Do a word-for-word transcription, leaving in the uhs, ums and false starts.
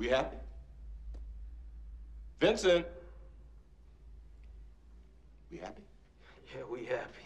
We happy? Vincent. We happy? Yeah, we happy.